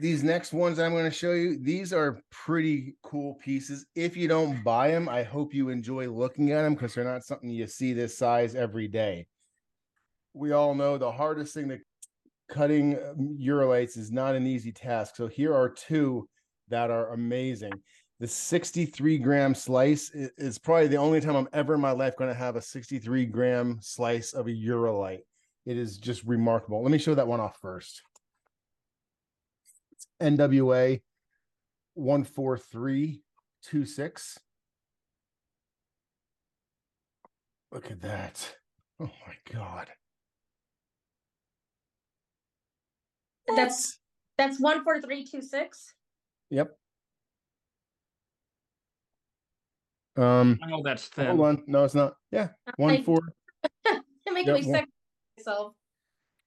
these next ones I'm going to show you, these are pretty cool pieces. If you don't buy them, I hope you enjoy looking at them because they're not something you see this size every day. We all know the hardest thing that cutting Ureilites is not an easy task. So here are two that are amazing. The 63-gram slice is probably the only time I'm ever in my life going to have a 63-gram slice of a Ureilite. It is just remarkable. Let me show that one off first. It's NWA 14326. Look at that. Oh, my God. That's 14326. Yep. Oh, that's thin. Hold on. No, it's not. Yeah. 1 4. You're making me sick myself.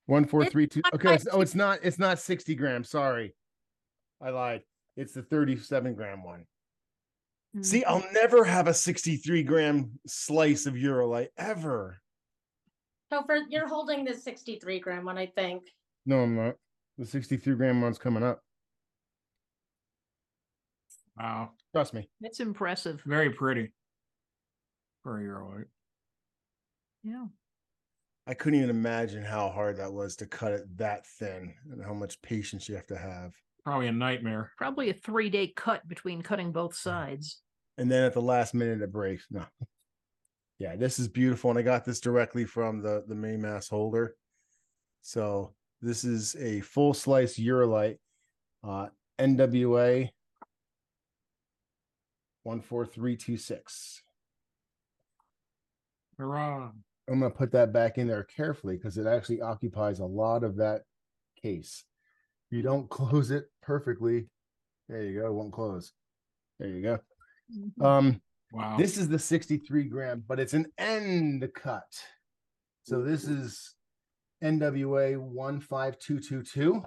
1 4 3 2. Okay. Oh, it's not. It's not 60 grams. Sorry, I lied. It's the 37-gram one. Mm-hmm. See, I'll never have a 63-gram slice of Ureilite ever. So for you're holding the 63-gram one, I think. No, I'm not. The 63-gram one's coming up. Wow. Trust me. That's impressive. Very pretty. For a Ureilite. Yeah. I couldn't even imagine how hard that was to cut it that thin and how much patience you have to have. Probably a nightmare. Probably a 3-day cut between cutting both sides. And then at the last minute it breaks. No. Yeah, this is beautiful. And I got this directly from the main mass holder. So this is a full slice Ureilite, NWA 14326. Hurrah. I'm going to put that back in there carefully because it actually occupies a lot of that case. You don't close it perfectly. There you go. It won't close. There you go. Wow. This is the 63-gram, but it's an end cut. So this is NWA 15222,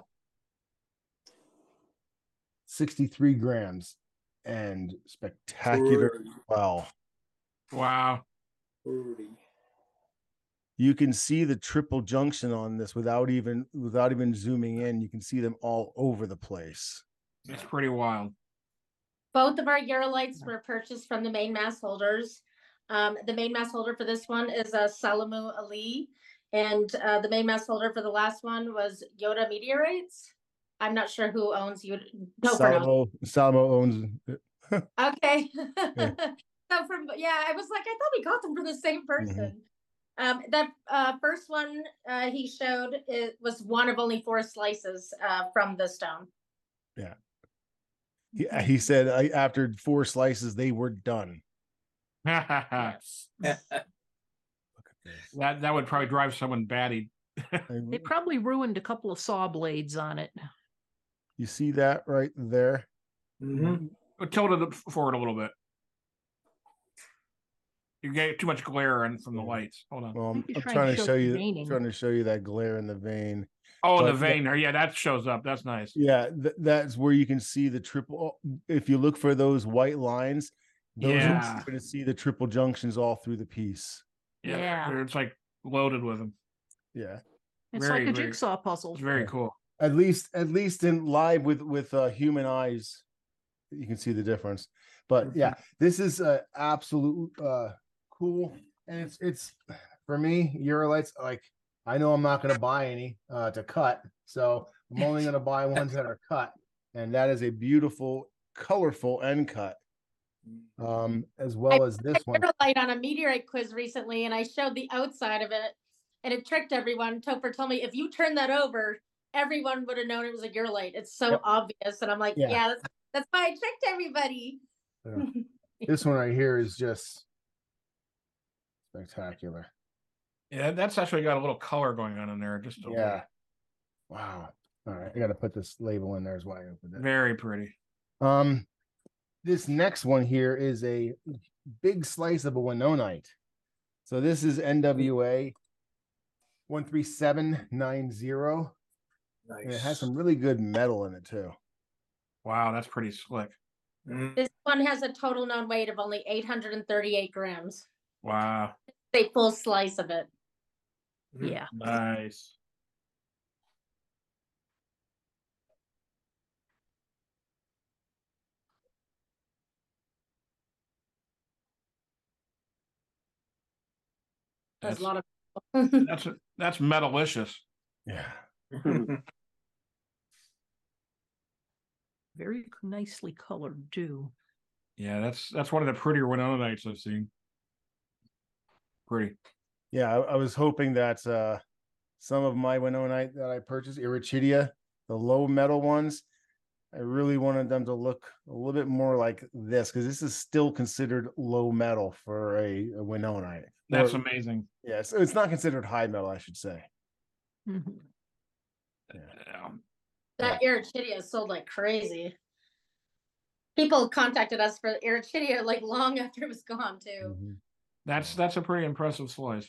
63 grams and spectacular. Well, wow. You can see the triple junction on this without even zooming in. You can see them all over the place. It's pretty wild. Both of our Ureilites were purchased from the main mass holders. The main mass holder for this one is Salamu Ali. And the main mass holder for the last one was Yoda Meteorites. I'm not sure who owns you. No, Salmo owns. Okay. Yeah. So from I was like, I thought we got them from the same person. Mm-hmm. That first one he showed was one of only 4 slices from the stone. Yeah. He said after 4 slices they were done. That would probably drive someone batty. They probably ruined a couple of saw blades on it. You see that right there? Mm-hmm. Tilt it forward a little bit. You get too much glare in from the lights. Hold on. Well, I'm trying to show you that glare in the vein. Oh, but the vein. Yeah, that shows up. That's nice. Yeah, that's where you can see the triple. If you look for those white lines, those are going to see the triple junctions all through the piece. Yeah, it's like loaded with them. Yeah, it's like a jigsaw puzzle. It's very cool. At least in live with human eyes, you can see the difference. But yeah, this is absolute cool, and it's for me Ureilites. Like I know I'm not going to buy any to cut, so I'm only going to buy ones that are cut, and that is a beautiful, colorful end cut. As well as this one. I did on a meteorite quiz recently, and I showed the outside of it, and it tricked everyone. Topher told me if you turn that over, everyone would have known it was a Ureilite. It's so obvious, and I'm like, yeah, that's why I tricked everybody. Yeah. This one right here is just spectacular. Yeah, that's actually got a little color going on in there. Just a little. Wow. All right, I got to put this label in there. Is why I opened it. Very pretty. This next one here is a big slice of a winonaite. So this is NWA 13790. Nice. And it has some really good metal in it too. Wow, that's pretty slick. This one has a total known weight of only 838 grams. Wow. It's a full slice of it. Yeah. Nice. That's a lot of that's metalicious. Yeah. Very nicely colored too. Yeah, that's one of the prettier winonaites I've seen. Pretty. Yeah, I was hoping that some of my winonite that I purchased, Erichidia, the low metal ones, I really wanted them to look a little bit more like this, because this is still considered low metal for a winonite. That's amazing. Yeah, so it's not considered high metal, I should say. Mm-hmm. Yeah. That Erichidia is sold like crazy. People contacted us for Erichidia like long after it was gone too. Mm-hmm. That's a pretty impressive slice.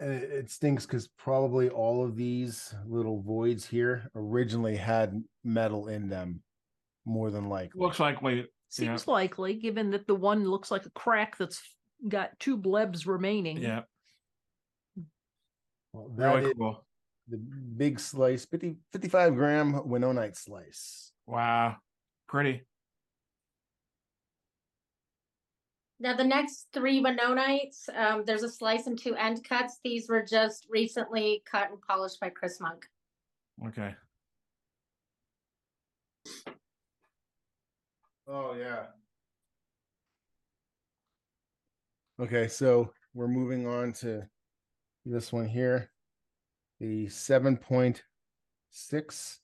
It stinks because probably all of these little voids here originally had metal in them, more than likely. Looks likely. Seems likely, given that the one looks like a crack that's got two blebs remaining. Yeah. Well, that really cool. The big slice, 55 gram winonite slice. Wow, pretty. Now the next three winonaites, there's a slice and two end cuts. These were just recently cut and polished by Chris Monk. Okay. Oh yeah. Okay, so we're moving on to this one here, the 7.6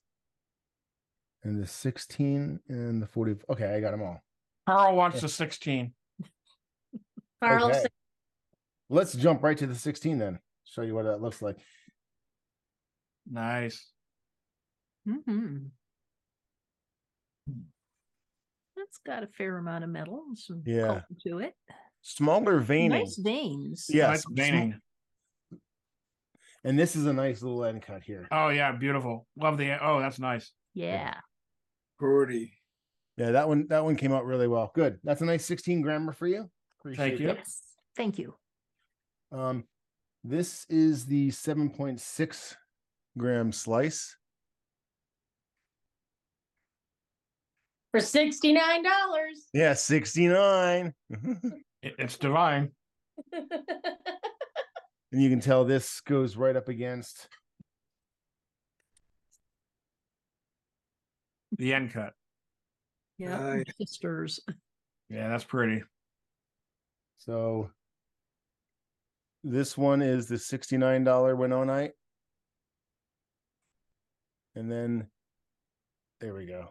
and the 16 and the 40. Okay, I got them all. Carl wants the 16. Carl, okay. Let's jump right to the 16 then. Show you what that looks like. Nice. Mm-hmm. That's got a fair amount of metal. Some color to it. Smaller veining. Nice veins. Yes, nice veining. And this is a nice little end cut here. Oh yeah, beautiful. Love the. Oh, that's nice. Yeah. Pretty. Yeah, that one came out really well. Good. That's a nice 16 grammer for you. Appreciate Thank you. That. Yes. Thank you. This is the 7.6 gram slice. For $69. Yeah, 69. It's divine. And you can tell this goes right up against the end cut. Yeah, sisters. Yeah, that's pretty. So this one is the $69 winonite. And then there we go.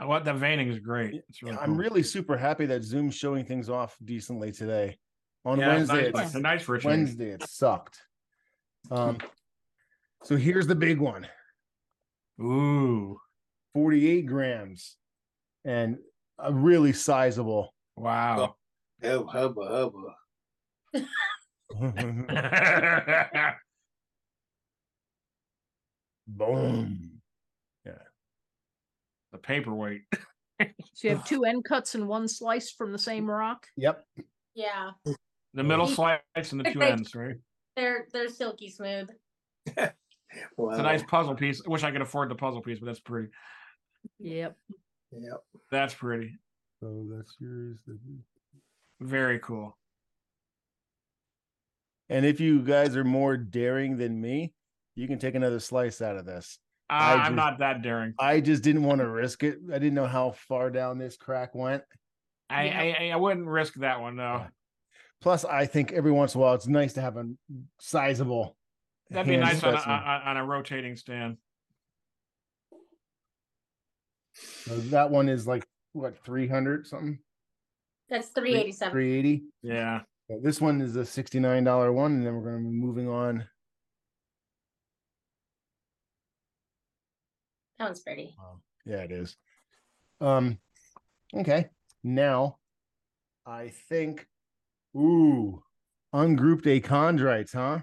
I want that veining is great. It's really cool. I'm really super happy that Zoom's showing things off decently today. On Wednesday, it's a nice ritual. Wednesday, it sucked. So here's the big one. Ooh. 48 grams and a really sizable. Wow. Well, hubba. Boom. Yeah. The paperweight. So you have two end cuts and one slice from the same rock? Yep. Yeah. The middle slice and the two ends, right? They're silky smooth. Wow. It's a nice puzzle piece. I wish I could afford the puzzle piece, but that's pretty. Yep. Yep. That's pretty. So that's yours. Very cool. And if you guys are more daring than me, you can take another slice out of this. I'm not that daring. I just didn't want to risk it. I didn't know how far down this crack went. I wouldn't risk that one, though. Yeah. Plus, I think every once in a while, it's nice to have a sizable. That'd be nice on a rotating stand. So that one is like, what, 300 something? That's 387. 380. Yeah. So this one is a $69 one, and then we're going to be moving on. That one's pretty. Yeah, it is. Okay. Now, I think, ungrouped achondrites, huh?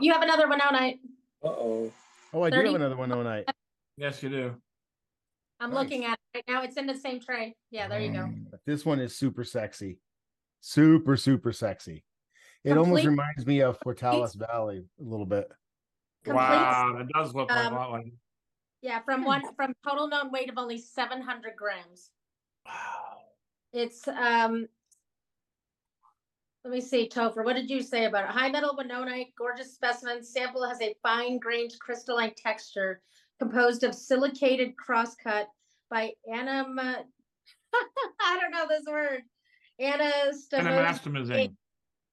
You have another winonite. Uh-oh. Oh, I do have another winonite. Yes, you do. I'm looking at it right now. It's in the same tray. Yeah, there you go. But this one is super sexy. Super, super sexy. It almost reminds me of Portales Valley a little bit. Wow, that does look like that one. Yeah, from total known weight of only 700 grams. Wow. It's Let me see, Topher, what did you say about it? High metal winonaite, gorgeous specimen. Sample has a fine-grained crystalline texture composed of silicated crosscut by I don't know this word. Anastomosing.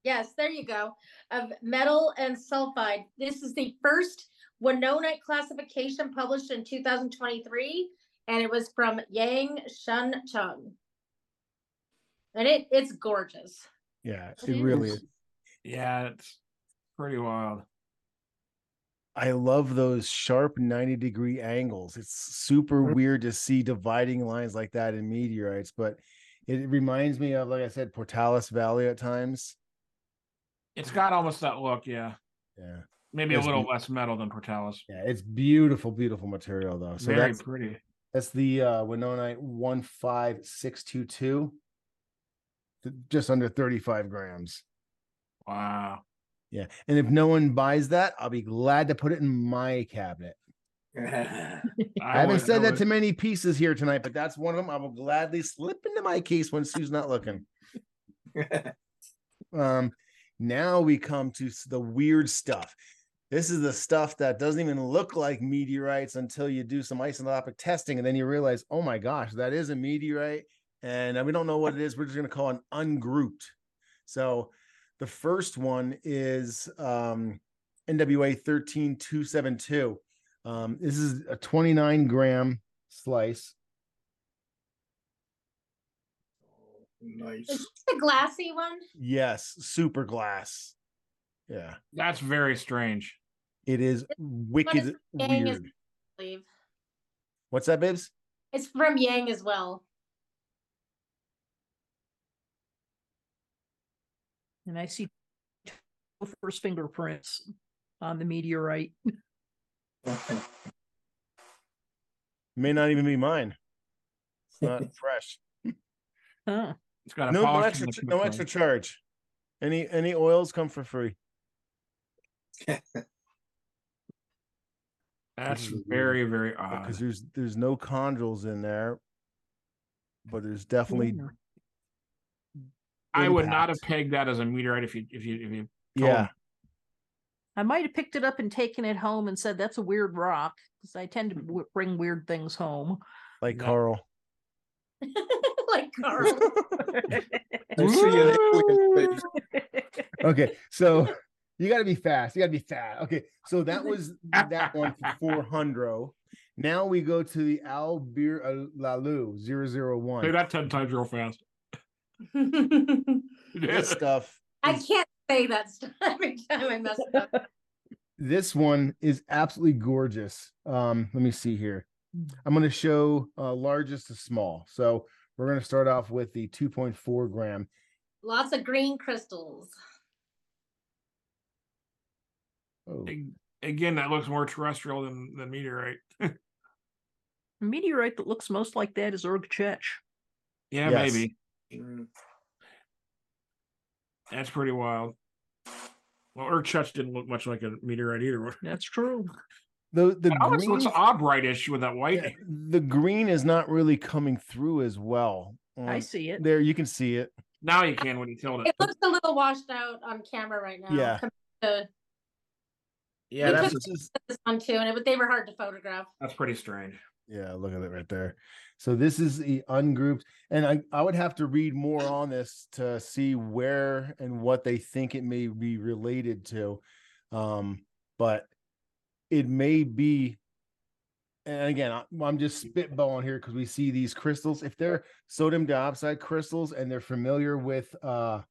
Yes, there you go. Of metal and sulfide. This is the first winonaite classification published in 2023, and it was from Yang Shun Chung. And it's gorgeous. Yeah, it really is. Yeah, it's pretty wild. I love those sharp 90-degree angles. It's super weird to see dividing lines like that in meteorites, but it reminds me of, like I said, Portales Valley at times. It's got almost that look, yeah. Yeah. Maybe a little less metal than Portales. Yeah, it's beautiful, beautiful material, though. So very pretty. That's the winonaite 15622. Just under 35 grams. Wow. Yeah. And if no one buys that, I'll be glad to put it in my cabinet. I haven't said that to many pieces here tonight, but that's one of them. I will gladly slip into my case when Sue's not looking. Now we come to the weird stuff. This is the stuff that doesn't even look like meteorites until you do some isotopic testing. And then you realize, oh my gosh, that is a meteorite. And we don't know what it is. We're just going to call it an ungrouped. So the first one is NWA 13272. This is a 29-gram slice. Nice. Is this the glassy one? Yes, super glass. Yeah. That's very strange. It is wicked weird. Yang, I believe. What's that, Bibbs? It's from Yang as well. And I see first fingerprints on the meteorite. May not even be mine. It's not fresh. Huh. It's got no extra charge. Any oils come for free. That's very, very odd. Because there's no chondrules in there, but there's definitely. Yeah. I would not have pegged that as a meteorite if you yeah. Me. I might have picked it up and taken it home and said that's a weird rock, because I tend to bring weird things home. Like Carl. Like Carl. Okay, so you got to be fast. You got to be fat. Okay, so that was that one for 400. Now we go to the Al Bir Al Lalu 001. Say that 10 times real fast. This stuff. I can't say that stuff every time I mess up. This one is absolutely gorgeous. Let me see here. I'm going to show largest to small. So we're going to start off with the 2.4 gram. Lots of green crystals. Oh. Again, that looks more terrestrial than meteorite. A meteorite that looks most like that is Erg Chech. Yeah, yes. Maybe. That's pretty wild. Well, Erg Chech didn't look much like a meteorite either. That's true. The almost looks obrite-ish with that white. Yeah, the green is not really coming through as well. I see it. There, you can see it. Now you can when you tilt it. It looks a little washed out on camera right now. Yeah. Yeah, that's this one too, but they were hard to photograph. That's pretty strange. Yeah, look at it right there. So this is the ungrouped, and I would have to read more on this to see where and what they think it may be related to, but it may be. And again, I'm just spitballing here because we see these crystals. If they're sodium dioxide crystals and they're familiar with Erg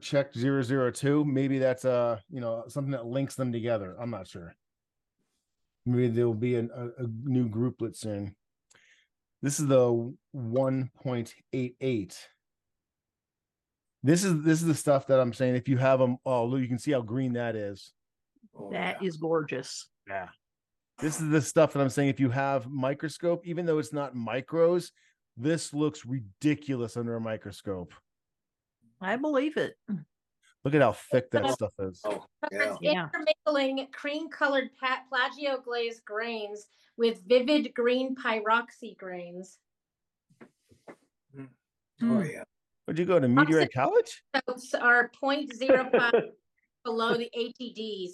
Chech 002, maybe that's something that links them together. I'm not sure. Maybe there will be a new grouplet soon. This is the 1.88. This is the stuff that I'm saying. If you have them, look, you can see how green that is. That is gorgeous. Yeah. This is the stuff that I'm saying. If you have microscope, even though it's not micros, this looks ridiculous under a microscope. I believe it. Look at how thick that stuff is. Oh, yeah. Intermingling cream-colored plagio-glazed grains with vivid green pyroxy grains. Oh, yeah. Would you go to Meteorite College? Those are 0.05 below the ATDs.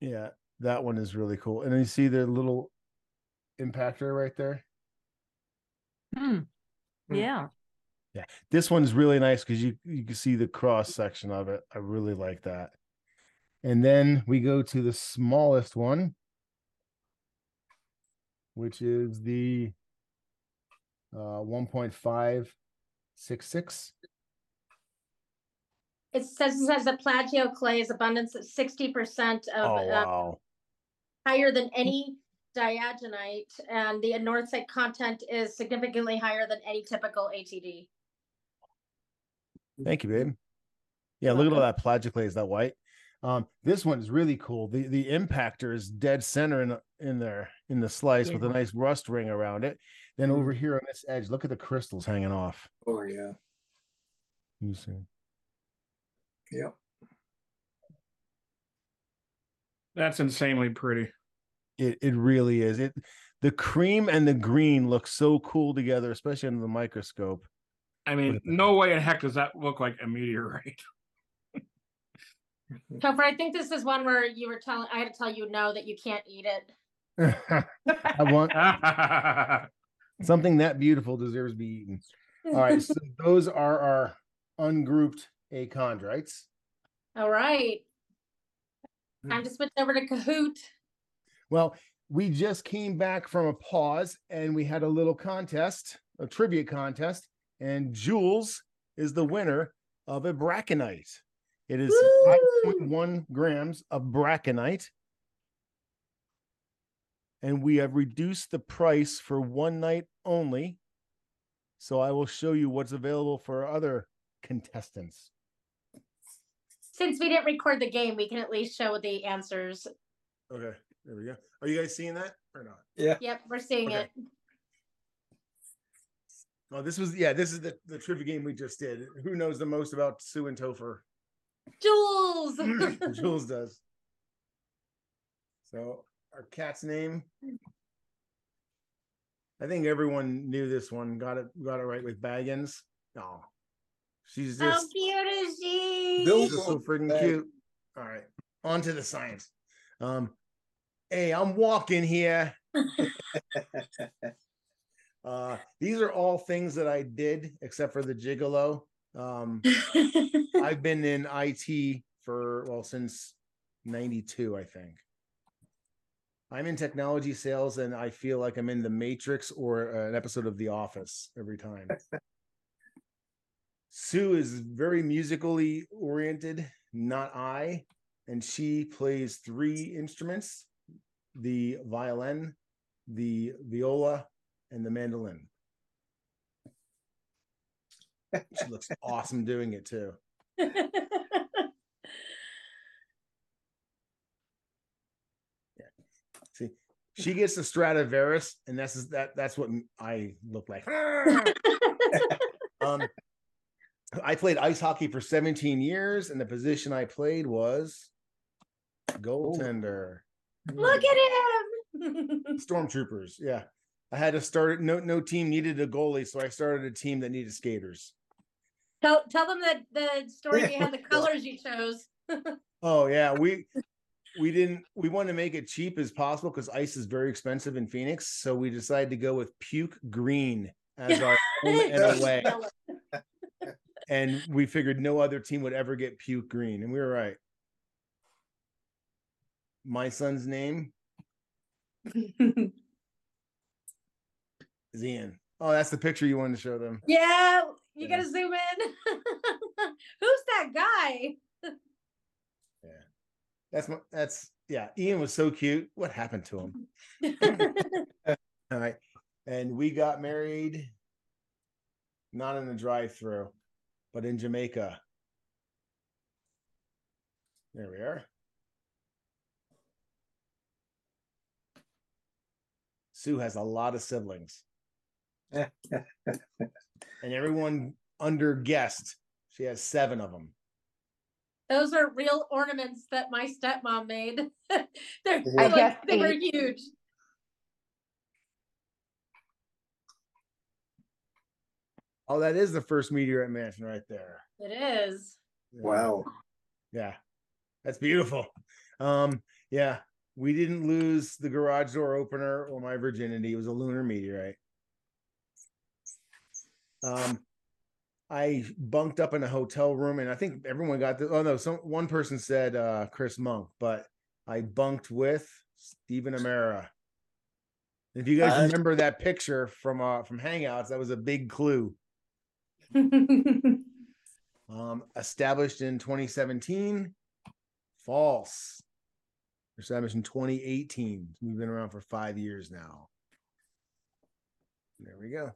Yeah, that one is really cool. And then you see the little impactor right there. Yeah. Yeah, this one's really nice because you can see the cross section of it. I really like that. And then we go to the smallest one, which is the 1.566. It says the plagioclase is abundance of 60% of higher than any diagenite, and the anorthite content is significantly higher than any typical ATD. Thank you, babe. Yeah, look at all that plagioclase, that white. This one is really cool. The impactor is dead center in there in the slice with a nice rust ring around it. Then over here on this edge, look at the crystals hanging off. Oh yeah. You see. Yep. That's insanely pretty. It really is. The cream and the green look so cool together, especially under the microscope. I mean, no way in heck does that look like a meteorite. Topher, I think this is one where you were telling I had to tell you no, that you can't eat it. I want something that beautiful deserves to be eaten. All right, so those are our ungrouped achondrites. All right, time to switch over to Kahoot. Well, we just came back from a pause and we had a little contest, a trivia contest, and Jules is the winner of a brachinite. It is 5.1 grams of brachinite. And we have reduced the price for one night only. So I will show you what's available for other contestants. Since we didn't record the game, we can at least show the answers. Okay, there we go. Are you guys seeing that or not? Yeah. Yep, we're seeing it. Oh, this is the trivia game we just did. Who knows the most about Sue and Topher? Jules. Jules does. So our cat's name. I think everyone knew this one. Got it right with Baggins. Oh, she's just how cute is she? Bill's just so freaking cute. All right, on to the science. Hey, I'm walking here. These are all things that I did, except for the gigolo. I've been in IT for, well, since 92, I think. I'm in technology sales and I feel like I'm in the Matrix or an episode of The Office every time. Sue is very musically oriented, not I, and she plays three instruments, the violin, the viola, and the mandolin. She looks awesome doing it too. Yeah. See, she gets the Stradivarius, and that's what I look like. I played ice hockey for 17 years, and the position I played was goaltender. Look at him. Stormtroopers. Yeah, I had to start. No team needed a goalie, so I started a team that needed skaters. Tell them that the story behind the colors you chose. Oh yeah, we wanted to make it cheap as possible because ice is very expensive in Phoenix, so we decided to go with puke green as our home and away. And we figured no other team would ever get puke green, and we were right. My son's name is Ian. Oh, that's the picture you wanted to show them. Yeah. You gotta zoom in. Who's that guy? Yeah, Ian was so cute. What happened to him? All right, and we got married, not in the drive-through, but in Jamaica. There we are. Sue has a lot of siblings. And everyone under guessed. She has 7 of them. Those are real ornaments that my stepmom made. They were huge. Oh, that is the first meteorite mansion right there. It is. Yeah. Wow. Yeah. That's beautiful. Yeah. We didn't lose the garage door opener or my virginity. It was a lunar meteorite. I bunked up in a hotel room, and I think everyone got this. Oh, no. One person said Chris Monk, but I bunked with Stephen Amara. If you guys remember that picture from Hangouts, that was a big clue. Established in 2017. False. Established in 2018. We've been around for 5 years now. There we go.